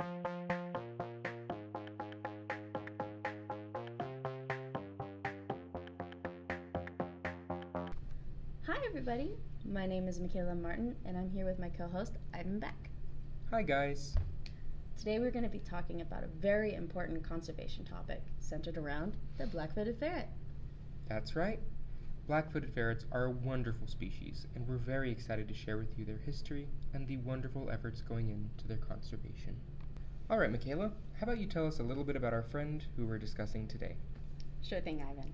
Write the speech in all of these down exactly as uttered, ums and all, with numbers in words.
Hi everybody, my name is Michaela Martin and I'm here with my co-host Ivan Beck. Hi guys. Today we're going to be talking about a very important conservation topic centered around the black-footed ferret. That's right. Black-footed ferrets are a wonderful species and we're very excited to share with you their history and the wonderful efforts going into their conservation. Alright Michaela, how about you tell us a little bit about our friend who we're discussing today? Sure thing, Ivan.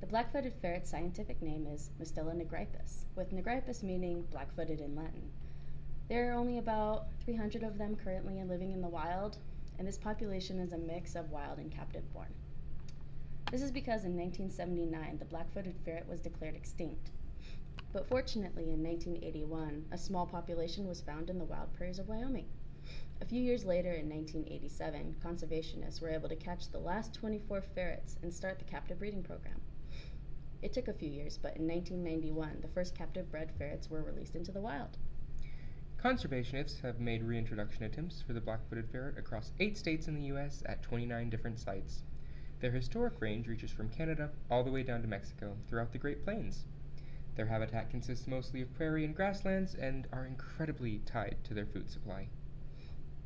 The black-footed ferret's scientific name is Mustela nigripes, with nigripes meaning black-footed in Latin. There are only about three hundred of them currently living in the wild, and this population is a mix of wild and captive-born. This is because in nineteen seventy-nine, the black-footed ferret was declared extinct. But fortunately, in nineteen eighty-one, a small population was found in the wild prairies of Wyoming. A few years later, in nineteen eighty-seven, conservationists were able to catch the last twenty-four ferrets and start the captive breeding program. It took a few years, but in nineteen ninety-one, the first captive-bred ferrets were released into the wild. Conservationists have made reintroduction attempts for the black-footed ferret across eight states in the U S at twenty-nine different sites. Their historic range reaches from Canada all the way down to Mexico throughout the Great Plains. Their habitat consists mostly of prairie and grasslands and are incredibly tied to their food supply.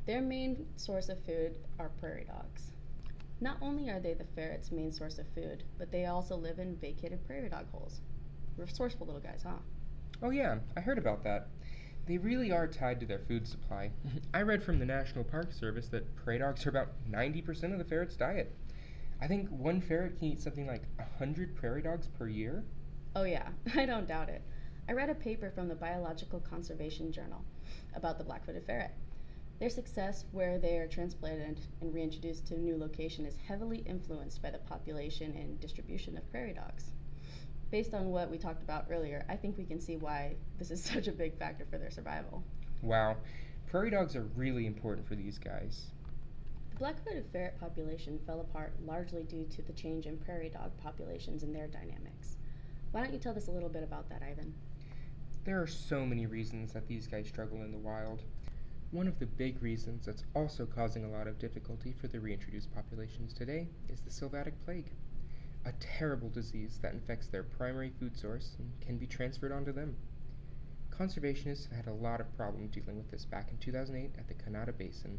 Their main source of food are prairie dogs. Not only are they the ferret's main source of food, but they also live in vacated prairie dog holes. Resourceful little guys, huh? Oh yeah, I heard about that. They really are tied to their food supply. I read from the National Park Service that prairie dogs are about ninety percent of the ferret's diet. I think one ferret can eat something like one hundred prairie dogs per year. Oh yeah, I don't doubt it. I read a paper from the Biological Conservation Journal about the black-footed ferret. Their success where they are transplanted and reintroduced to a new location is heavily influenced by the population and distribution of prairie dogs. Based on what we talked about earlier, I think we can see why this is such a big factor for their survival. Wow, prairie dogs are really important for these guys. The black-footed ferret population fell apart largely due to the change in prairie dog populations and their dynamics. Why don't you tell us a little bit about that, Ivan? There are so many reasons that these guys struggle in the wild. One of the big reasons that's also causing a lot of difficulty for the reintroduced populations today is the sylvatic plague, a terrible disease that infects their primary food source and can be transferred onto them. Conservationists have had a lot of problems dealing with this back in two thousand eight at the Kanata Basin.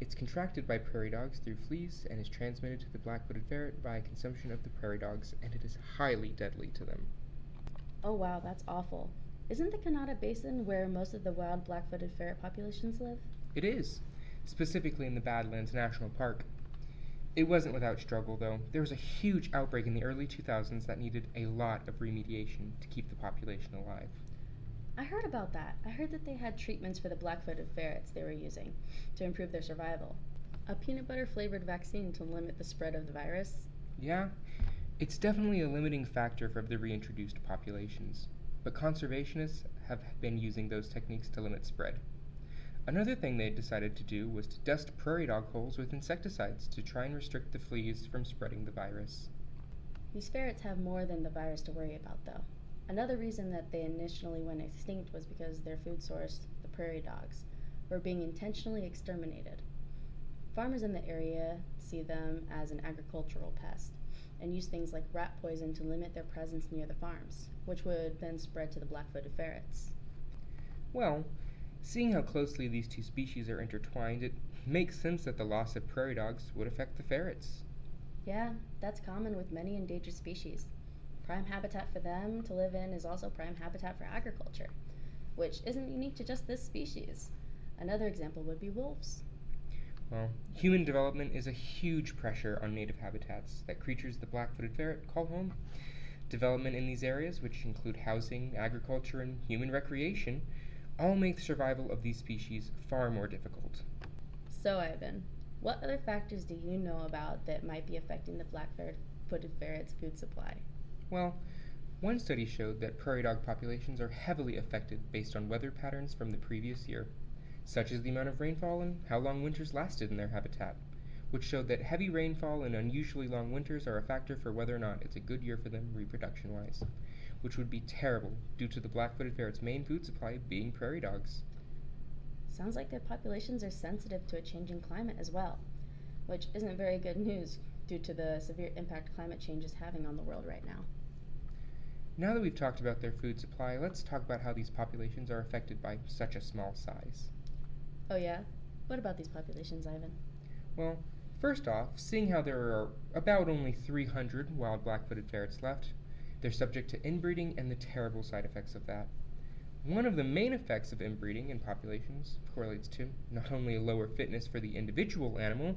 It's contracted by prairie dogs through fleas and is transmitted to the black-footed ferret by consumption of the prairie dogs, and it is highly deadly to them. Oh wow, that's awful. Isn't the Kanata Basin where most of the wild black-footed ferret populations live? It is, specifically in the Badlands National Park. It wasn't without struggle, though. There was a huge outbreak in the early two thousands that needed a lot of remediation to keep the population alive. I heard about that. I heard that they had treatments for the black-footed ferrets they were using to improve their survival. A peanut butter-flavored vaccine to limit the spread of the virus? Yeah, it's definitely a limiting factor for the reintroduced populations. But conservationists have been using those techniques to limit spread. Another thing they decided to do was to dust prairie dog holes with insecticides to try and restrict the fleas from spreading the virus. These ferrets have more than the virus to worry about, though. Another reason that they initially went extinct was because their food source, the prairie dogs, were being intentionally exterminated. Farmers in the area see them as an agricultural pest and use things like rat poison to limit their presence near the farms, which would then spread to the black-footed ferrets. Well, seeing how closely these two species are intertwined, it makes sense that the loss of prairie dogs would affect the ferrets. Yeah, that's common with many endangered species. Prime habitat for them to live in is also prime habitat for agriculture, which isn't unique to just this species. Another example would be wolves. Well, human development is a huge pressure on native habitats that creatures the black-footed ferret call home. Development in these areas, which include housing, agriculture, and human recreation, all make the survival of these species far more difficult. So, Ivan, what other factors do you know about that might be affecting the black-footed ferret's food supply? Well, one study showed that prairie dog populations are heavily affected based on weather patterns from the previous year, such as the amount of rainfall and how long winters lasted in their habitat, which showed that heavy rainfall and unusually long winters are a factor for whether or not it's a good year for them reproduction-wise, which would be terrible due to the black-footed ferret's main food supply being prairie dogs. sounds like their populations are sensitive to a changing climate as well, which isn't very good news due to the severe impact climate change is having on the world right now. Now that we've talked about their food supply, let's talk about how these populations are affected by such a small size. Oh yeah? What about these populations, Ivan? Well, first off, seeing how there are about only three hundred wild black-footed ferrets left, they're subject to inbreeding and the terrible side effects of that. One of the main effects of inbreeding in populations correlates to not only a lower fitness for the individual animal,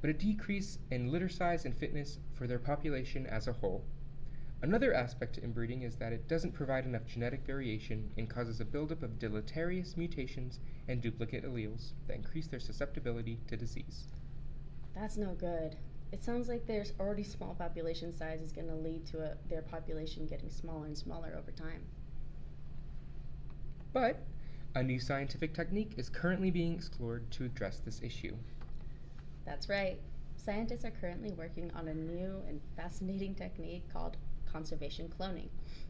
but a decrease in litter size and fitness for their population as a whole. Another aspect to inbreeding is that it doesn't provide enough genetic variation and causes a buildup of deleterious mutations and duplicate alleles that increase their susceptibility to disease. That's no good. It sounds like their already small population size is going to lead to a, their population getting smaller and smaller over time. But a new scientific technique is currently being explored to address this issue. That's right. Scientists are currently working on a new and fascinating technique called conservation cloning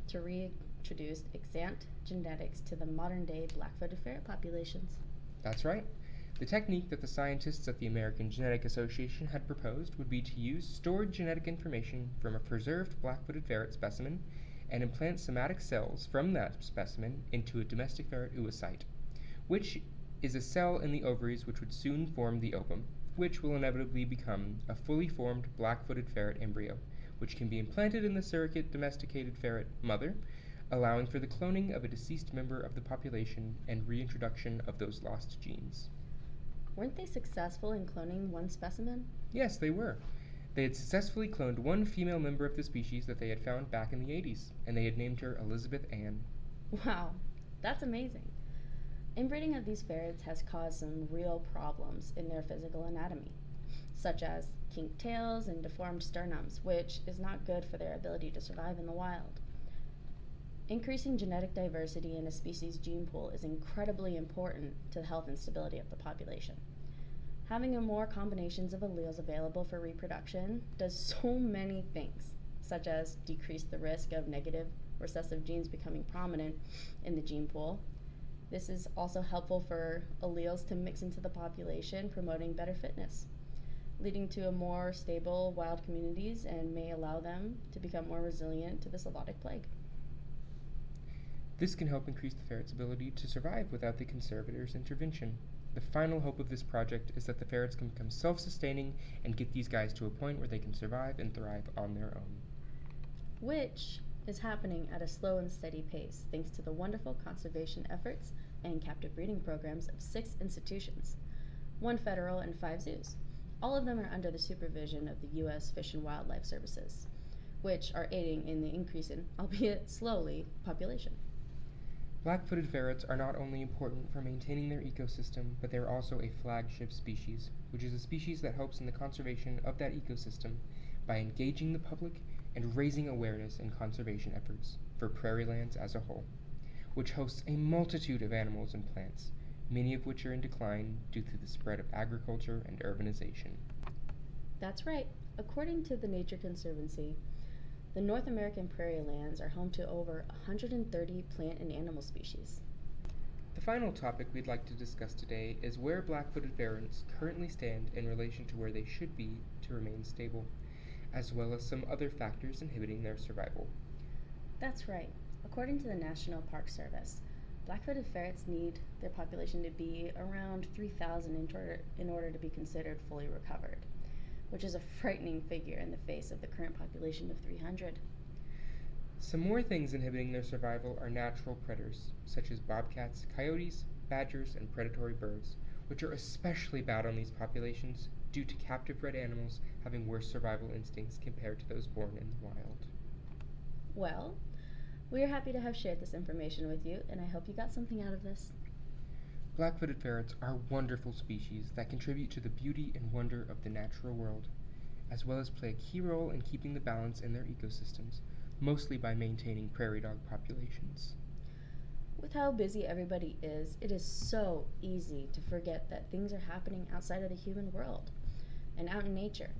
to reintroduce extant genetics to the modern-day black-footed ferret populations. That's right. The technique that the scientists at the American Genetic Association had proposed would be to use stored genetic information from a preserved black-footed ferret specimen and implant somatic cells from that specimen into a domestic ferret oocyte, which is a cell in the ovaries which would soon form the ovum, which will inevitably become a fully formed black-footed ferret embryo, which can be implanted in the surrogate domesticated ferret mother, allowing for the cloning of a deceased member of the population and reintroduction of those lost genes. Weren't they successful in cloning one specimen? Yes, they were. They had successfully cloned one female member of the species that they had found back in the eighties, and they had named her Elizabeth Ann. Wow, that's amazing. Inbreeding of these ferrets has caused some real problems in their physical anatomy, such as kinked tails and deformed sternums, which is not good for their ability to survive in the wild. Increasing genetic diversity in a species' gene pool is incredibly important to the health and stability of the population. Having more combinations of alleles available for reproduction does so many things, such as decrease the risk of negative recessive genes becoming prominent in the gene pool. This is also helpful for alleles to mix into the population, promoting better fitness, leading to a more stable wild communities and may allow them to become more resilient to the zoonotic plague. This can help increase the ferret's ability to survive without the conservators' intervention. The final hope of this project is that the ferrets can become self-sustaining and get these guys to a point where they can survive and thrive on their own. Which is happening at a slow and steady pace thanks to the wonderful conservation efforts and captive breeding programs of six institutions, one federal and five zoos. All of them are under the supervision of the U S Fish and Wildlife Services, which are aiding in the increase in, albeit slowly, population. Black-footed ferrets are not only important for maintaining their ecosystem, but they are also a flagship species, which is a species that helps in the conservation of that ecosystem by engaging the public and raising awareness in conservation efforts for prairie lands as a whole, which hosts a multitude of animals and plants, many of which are in decline due to the spread of agriculture and urbanization. That's right. According to the Nature Conservancy, the North American prairie lands are home to over one hundred thirty plant and animal species. The final topic we'd like to discuss today is where black-footed ferrets currently stand in relation to where they should be to remain stable, as well as some other factors inhibiting their survival. That's right. According to the National Park Service, black-footed ferrets need their population to be around three thousand in order, in order to be considered fully recovered, which is a frightening figure in the face of the current population of three hundred. Some more things inhibiting their survival are natural predators, such as bobcats, coyotes, badgers, and predatory birds, which are especially bad on these populations due to captive bred animals having worse survival instincts compared to those born in the wild. Well, we are happy to have shared this information with you, and I hope you got something out of this. Black-footed ferrets are wonderful species that contribute to the beauty and wonder of the natural world, as well as play a key role in keeping the balance in their ecosystems, mostly by maintaining prairie dog populations. With how busy everybody is, it is so easy to forget that things are happening outside of the human world and out in nature,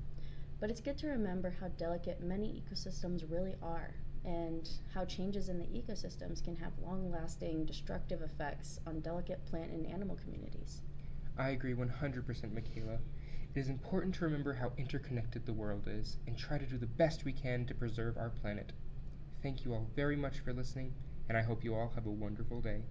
but it's good to remember how delicate many ecosystems really are, and how changes in the ecosystems can have long-lasting destructive effects on delicate plant and animal communities. I agree one hundred percent, Michaela. It is important to remember how interconnected the world is and try to do the best we can to preserve our planet. Thank you all very much for listening, and I hope you all have a wonderful day.